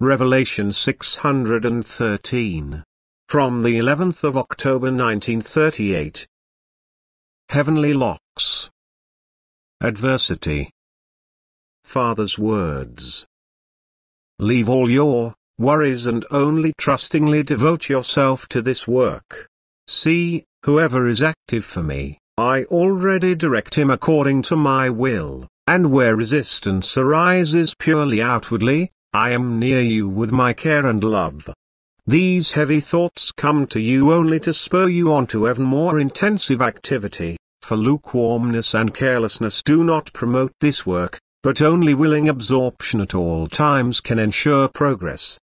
Revelation 613. From the 11th of October 1938. Heavenly Locks. Adversity. Father's words. Leave all your worries and only trustingly devote yourself to this work. See, whoever is active for me, I already direct him according to my will, and where resistance arises purely outwardly, I am near you with my care and love. These heavy thoughts come to you only to spur you on to even more intensive activity, for lukewarmness and carelessness do not promote this work, but only willing absorption at all times can ensure progress.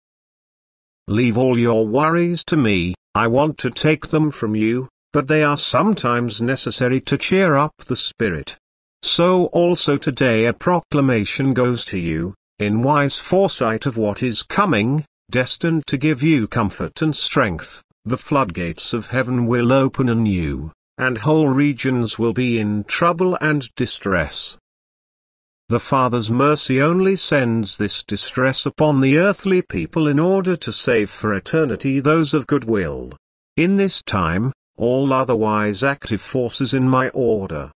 Leave all your worries to me, I want to take them from you, but they are sometimes necessary to cheer up the spirit. So also today a proclamation goes to you, in wise foresight of what is coming, destined to give you comfort and strength. The floodgates of heaven will open anew, and whole regions will be in trouble and distress. The Father's mercy only sends this distress upon the earthly people in order to save for eternity those of good will. In this time, all otherwise active forces in my order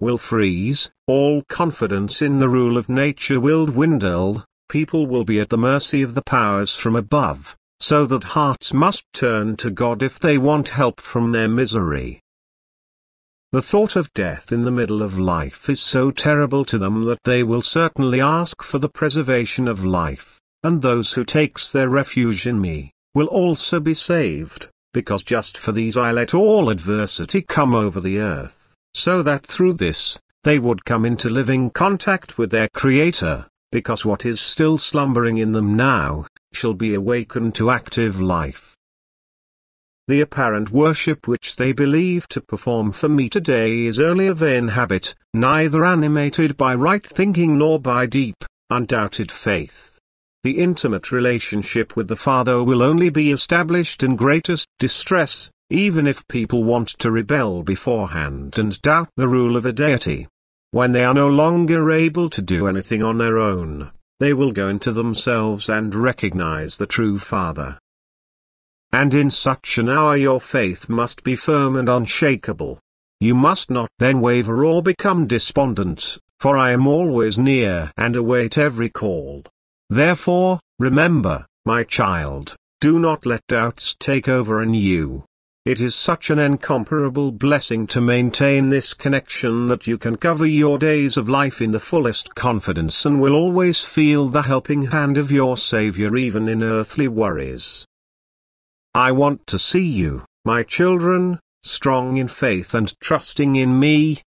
will freeze, all confidence in the rule of nature will dwindle, people will be at the mercy of the powers from above, so that hearts must turn to God if they want help from their misery. The thought of death in the middle of life is so terrible to them that they will certainly ask for the preservation of life, and those who take their refuge in me will also be saved, because just for these I let all adversity come over the earth, so that through this, they would come into living contact with their Creator, because what is still slumbering in them now, shall be awakened to active life. The apparent worship which they believe to perform for me today is only a vain habit, neither animated by right thinking nor by deep, undoubted faith. The intimate relationship with the Father will only be established in greatest distress, even if people want to rebel beforehand and doubt the rule of a deity. When they are no longer able to do anything on their own, they will go into themselves and recognize the true Father. And in such an hour your faith must be firm and unshakable. You must not then waver or become despondent, for I am always near and await every call. Therefore, remember, my child, do not let doubts take over in you. It is such an incomparable blessing to maintain this connection that you can cover your days of life in the fullest confidence and will always feel the helping hand of your Savior even in earthly worries. I want to see you, my children, strong in faith and trusting in me,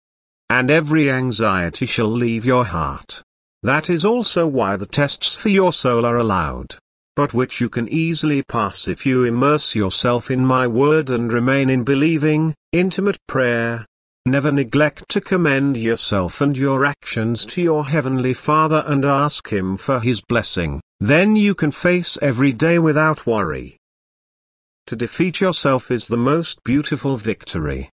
and every anxiety shall leave your heart. That is also why the tests for your soul are allowed, but which you can easily pass if you immerse yourself in my word and remain in believing, intimate prayer. Never neglect to commend yourself and your actions to your Heavenly Father and ask Him for His blessing, then you can face every day without worry. To defeat yourself is the most beautiful victory.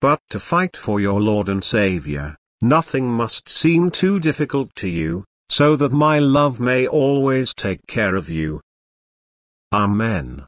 But to fight for your Lord and Savior, nothing must seem too difficult to you, so that my love may always take care of you. Amen.